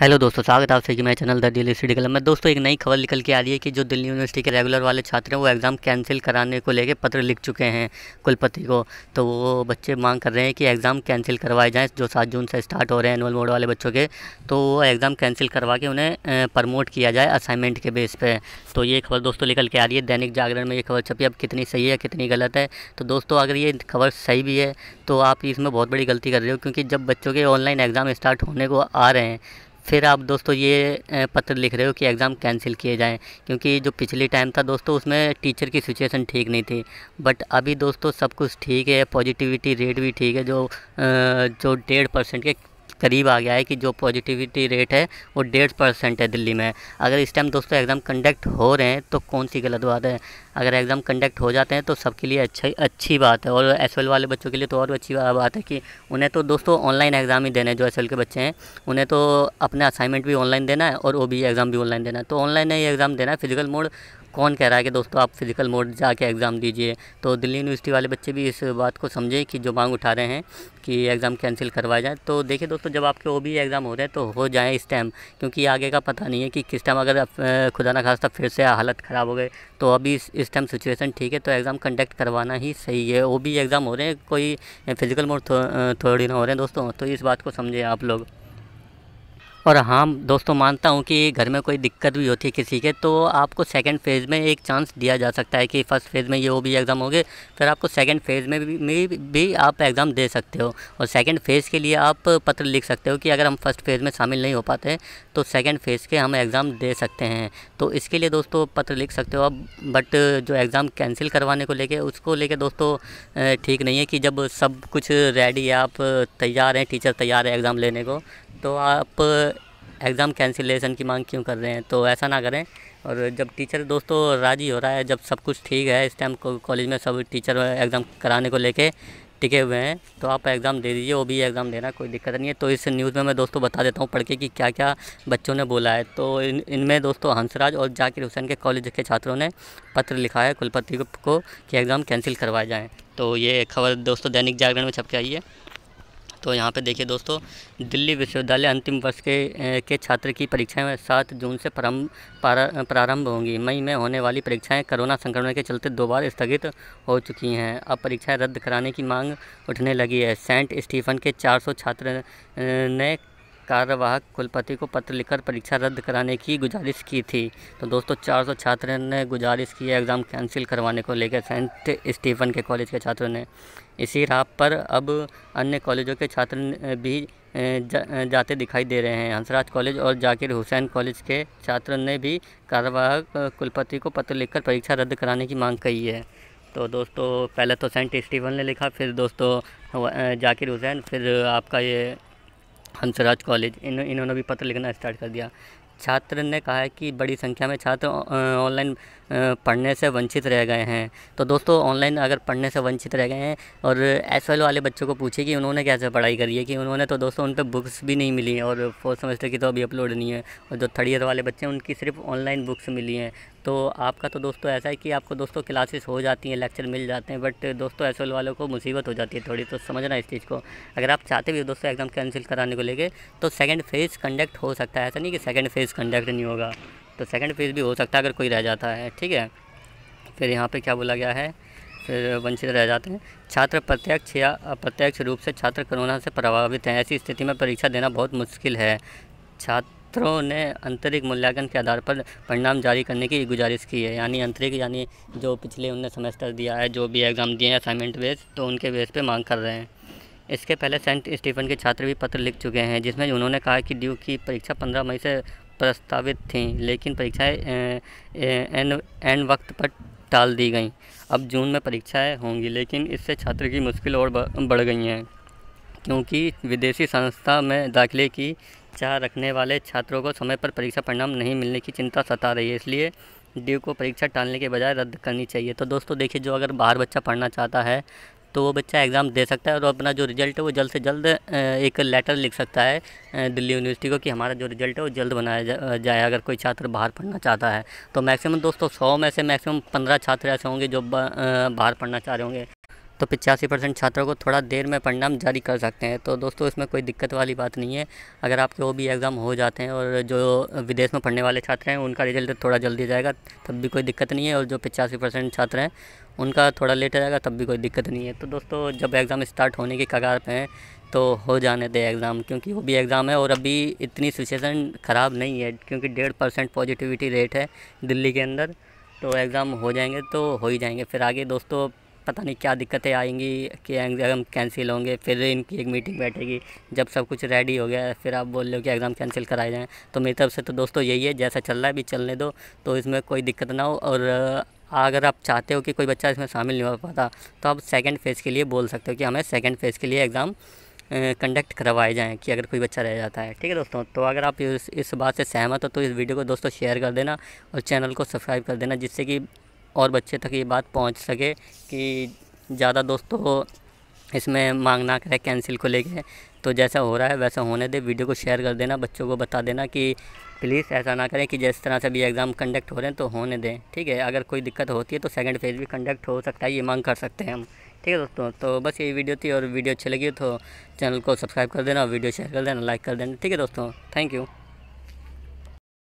Hello दोस्तों, स्वागत है आप सभी के मेरे channel the real study club में। दोस्तों, एक नई खबर निकल के आ रही है कि जो दिल्ली यूनिवर्सिटी के रेगुलर वाले छात्र हैं वो एग्ज़ाम कैंसिल कराने को लेके पत्र लिख चुके हैं कुलपति को। तो वो बच्चे मांग कर रहे हैं कि एग्ज़ाम कैंसिल करवाए जाएं जो 7 जून से स्टार्ट हो रहे हैं एनुअल बोर्ड वाले बच्चों के। तो वो एग्ज़ाम कैंसिल करवा के उन्हें प्रमोट किया जाए असाइनमेंट के बेस पर। तो ये खबर दोस्तों निकल के आ रही है, दैनिक जागरण में ये खबर छपी। अब कितनी सही है कितनी गलत है, तो दोस्तों अगर ये खबर सही भी है तो आप इसमें बहुत बड़ी गलती कर रहे हो, क्योंकि जब बच्चों के ऑनलाइन एग्ज़ाम स्टार्ट होने को आ रहे हैं फिर आप दोस्तों ये पत्र लिख रहे हो कि एग्ज़ाम कैंसिल किए जाएं। क्योंकि जो पिछले टाइम था दोस्तों उसमें टीचर की सिचुएशन ठीक नहीं थी, बट अभी दोस्तों सब कुछ ठीक है, पॉजिटिविटी रेट भी ठीक है, जो 1.5% के करीब आ गया है कि जो पॉजिटिविटी रेट है वो 1.5% है दिल्ली में। अगर इस टाइम दोस्तों एग्ज़ाम कंडक्ट हो रहे हैं तो कौन सी गलत बात है। अगर एग्ज़ाम कंडक्ट हो जाते हैं तो सबके लिए अच्छी बात है, और एसएल वाले बच्चों के लिए तो और अच्छी बात है कि उन्हें तो दोस्तों ऑनलाइन एग्ज़ाम ही देने हैं। जो एसएल के बच्चे हैं उन्हें तो अपना असाइनमेंट भी ऑनलाइन देना है और ओबी एग्ज़ाम भी ऑनलाइन देना है, तो ऑनलाइन ही एग्ज़ाम देना है। फिजिकल मोड कौन कह रहा है कि दोस्तों आप फिजिकल मोड जाके एग्ज़ाम दीजिए। तो दिल्ली यूनिवर्सिटी वाले बच्चे भी इस बात को समझें कि जो मांग उठा रहे हैं कि एग्ज़ाम कैंसिल करवाया जाए। तो देखिए दोस्तों, जब आपके ओबी एग्ज़ाम हो रहे हैं तो हो जाए इस टाइम, क्योंकि आगे का पता नहीं है कि किस टाइम अगर खुदा न खास्ता फिर से हालत ख़राब हो गए। तो अभी इस टाइम सिचुएशन ठीक है तो एग्ज़ाम कंडक्ट करवाना ही सही है। ओबी एग्ज़ाम हो रहे हैं, कोई फिजिकल मोड थोड़ी ना हो रहे हैं दोस्तों। तो इस बात को समझे आप लोग। और हाँ दोस्तों, मानता हूँ कि घर में कोई दिक्कत भी होती है किसी के, तो आपको सेकंड फेज़ में एक चांस दिया जा सकता है कि फ़र्स्ट फेज़ में ये ओबी एग्ज़ाम हो गए, फिर आपको सेकंड फेज़ में भी आप एग्ज़ाम दे सकते हो। और सेकंड फेज़ के लिए आप पत्र लिख सकते हो कि अगर हम फर्स्ट फेज़ में शामिल नहीं हो पाते तो सेकंड फेज़ के हम एग्ज़ाम दे सकते हैं। तो इसके लिए दोस्तों पत्र लिख सकते हो आप। बट जो एग्ज़ाम कैंसिल करवाने को लेकर दोस्तों ठीक नहीं है कि जब सब कुछ रेडी है, आप तैयार हैं, टीचर तैयार है एग्ज़ाम लेने को, तो आप एग्ज़ाम कैंसिलेशन की मांग क्यों कर रहे हैं। तो ऐसा ना करें। और जब टीचर दोस्तों राज़ी हो रहा है, जब सब कुछ ठीक है, इस टाइम कॉलेज में सब टीचर एग्ज़ाम कराने को लेके टिके हुए हैं, तो आप एग्ज़ाम दे दीजिए, वो भी एग्ज़ाम देना कोई दिक्कत नहीं है। तो इस न्यूज़ में मैं दोस्तों बता देता हूँ पढ़ के कि क्या क्या बच्चों ने बोला है। तो इनमें दोस्तों हंसराज और जाकिर हुसैन कॉलेज के छात्रों ने पत्र लिखा है कुलपति को कि एग्ज़ाम कैंसिल करवाए जाएँ। तो ये खबर दोस्तों दैनिक जागरण में छप के आई है। तो यहाँ पे देखिए दोस्तों, दिल्ली विश्वविद्यालय अंतिम वर्ष के छात्र की परीक्षाएं 7 जून से प्रारंभ होंगी। मई में होने वाली परीक्षाएं कोरोना संक्रमण के चलते 2 बार स्थगित हो चुकी हैं। अब परीक्षाएं रद्द कराने की मांग उठने लगी है। सेंट स्टीफन के 400 छात्र ने कार्यवाहक कुलपति को पत्र लिखकर परीक्षा रद्द कराने की गुजारिश की थी। तो दोस्तों 400 छात्रों ने गुजारिश की एग्ज़ाम कैंसिल करवाने को लेकर सेंट स्टीफन के कॉलेज के छात्रों ने। इसी राह पर अब अन्य कॉलेजों के छात्र भी जाते दिखाई दे रहे हैं। हंसराज कॉलेज और जाकिर हुसैन कॉलेज के छात्रों ने भी कार्यवाहक कुलपति को पत्र लिखकर परीक्षा रद्द कराने की मांग की है। तो दोस्तों पहले तो सेंट स्टीफन ने लिखा, फिर दोस्तों जाकिर हुसैन, फिर आपका ये हंसराज कॉलेज, इन्होंने भी पत्र लिखना स्टार्ट कर दिया। छात्र ने कहा है कि बड़ी संख्या में छात्र ऑनलाइन पढ़ने से वंचित रह गए हैं। तो दोस्तों ऑनलाइन अगर पढ़ने से वंचित रह गए हैं, और एसएल वाले बच्चों को पूछे कि उन्होंने कैसे पढ़ाई करी है, कि उन्होंने तो दोस्तों उन पर बुक्स भी नहीं मिली, और 4th सेमेस्टर की तो अभी अपलोड नहीं है, और जो 3rd ईयर वाले बच्चे हैं उनकी सिर्फ ऑनलाइन बुक्स मिली हैं। तो आपका तो दोस्तों ऐसा है कि आपको दोस्तों क्लासेस हो जाती हैं, लेक्चर मिल जाते हैं, बट दोस्तों एसएल वालों को मुसीबत हो जाती है थोड़ी। तो समझना इस चीज़ को। अगर आप चाहते भी हो दोस्तों एग्ज़ाम कैंसिल कराने को लेके, तो सेकंड फेज़ कंडक्ट हो सकता है। ऐसा नहीं कि सेकंड फेज़ कंडक्ट नहीं होगा, तो सेकंड फेज़ भी हो सकता है अगर कोई रह जाता है, ठीक है। फिर यहाँ पर क्या बोला गया है, फिर वंचित रह जाते हैं छात्र प्रत्यक्ष या अप्रत्यक्ष रूप से छात्र कोरोना से प्रभावित हैं। ऐसी स्थिति में परीक्षा देना बहुत मुश्किल है। छात्रों ने आंतरिक मूल्यांकन के आधार पर परिणाम जारी करने की गुजारिश की है। यानी आंतरिक यानी जो पिछले उनने सेमेस्टर दिया है, जो भी एग्ज़ाम दिए हैं असाइनमेंट बेस, तो उनके बेस पे मांग कर रहे हैं। इसके पहले सेंट स्टीफन के छात्र भी पत्र लिख चुके हैं, जिसमें उन्होंने कहा कि ड्यू की परीक्षा 15 मई से प्रस्तावित थी, लेकिन परीक्षाएँ एन वक्त पर टाल दी गई। अब जून में परीक्षाएँ होंगी, लेकिन इससे छात्र की मुश्किल और बढ़ गई हैं, क्योंकि विदेशी संस्था में दाखिले की चाह रखने वाले छात्रों को समय पर परीक्षा परिणाम नहीं मिलने की चिंता सता रही है। इसलिए ड्यू को परीक्षा टालने के बजाय रद्द करनी चाहिए। तो दोस्तों देखिए, जो अगर बाहर बच्चा पढ़ना चाहता है तो वो बच्चा एग्ज़ाम दे सकता है, और अपना जो रिज़ल्ट है वो जल्द से जल्द एक लेटर लिख सकता है दिल्ली यूनिवर्सिटी को कि हमारा जो रिज़ल्ट है वो जल्द बनाया जाए। अगर कोई छात्र बाहर पढ़ना चाहता है तो मैक्सिमम दोस्तों 100 में से मैक्सिमम 15 छात्र ऐसे होंगे जो बाहर पढ़ना चाह रहे होंगे। तो 85% छात्रों को थोड़ा देर में परिणाम जारी कर सकते हैं। तो दोस्तों इसमें कोई दिक्कत वाली बात नहीं है। अगर आपके वो भी एग्ज़ाम हो जाते हैं और जो विदेश में पढ़ने वाले छात्र हैं उनका रिजल्ट थोड़ा जल्दी जाएगा तब भी कोई दिक्कत नहीं है, और जो 85% छात्र हैं उनका थोड़ा लेट जाएगा तब भी कोई दिक्कत नहीं है। तो दोस्तों जब एग्ज़ाम स्टार्ट होने की कगार पर हैं तो हो जाने दें एग्ज़ाम, क्योंकि वो भी एग्ज़ाम है और अभी इतनी सिचुएशन ख़राब नहीं है, क्योंकि 1.5% पॉजिटिविटी रेट है दिल्ली के अंदर। तो एग्ज़ाम हो जाएंगे तो हो ही जाएंगे, फिर आगे दोस्तों पता नहीं क्या दिक्कतें आएंगी कि एग्ज़ाम कैंसिल होंगे, फिर इनकी एक मीटिंग बैठेगी, जब सब कुछ रेडी हो गया फिर आप बोल रहे हो कि एग्ज़ाम कैंसिल कराए जाएँ। तो मेरी तरफ से तो दोस्तों यही है, जैसा चल रहा है अभी चलने दो, तो इसमें कोई दिक्कत ना हो। और अगर आप चाहते हो कि कोई बच्चा इसमें शामिल नहीं हो पाता तो आप सेकेंड फेज़ के लिए बोल सकते हो कि हमें सेकेंड फेज़ के लिए एग्ज़ाम कंडक्ट करवाए जाएँ, कि अगर कोई बच्चा रह जाता है। ठीक है दोस्तों, तो अगर आप इस बात से सहमत हो तो इस वीडियो को दोस्तों शेयर कर देना और चैनल को सब्सक्राइब कर देना, जिससे कि और बच्चे तक ये बात पहुंच सके कि ज़्यादा दोस्तों इसमें मांग ना करें कैंसिल को लेके। तो जैसा हो रहा है वैसा होने दे, वीडियो को शेयर कर देना, बच्चों को बता देना कि प्लीज़ ऐसा ना करें कि जिस तरह से भी एग्ज़ाम कंडक्ट हो रहे हैं तो होने दें। ठीक है, अगर कोई दिक्कत होती है तो सेकंड फेज़ भी कंडक्ट हो सकता है, ये मांग कर सकते हैं हम। ठीक है दोस्तों, तो बस यही वीडियो थी, और वीडियो अच्छी लगी तो चैनल को सब्सक्राइब कर देना, वीडियो शेयर कर देना, लाइक कर देना। ठीक है दोस्तों, थैंक यू।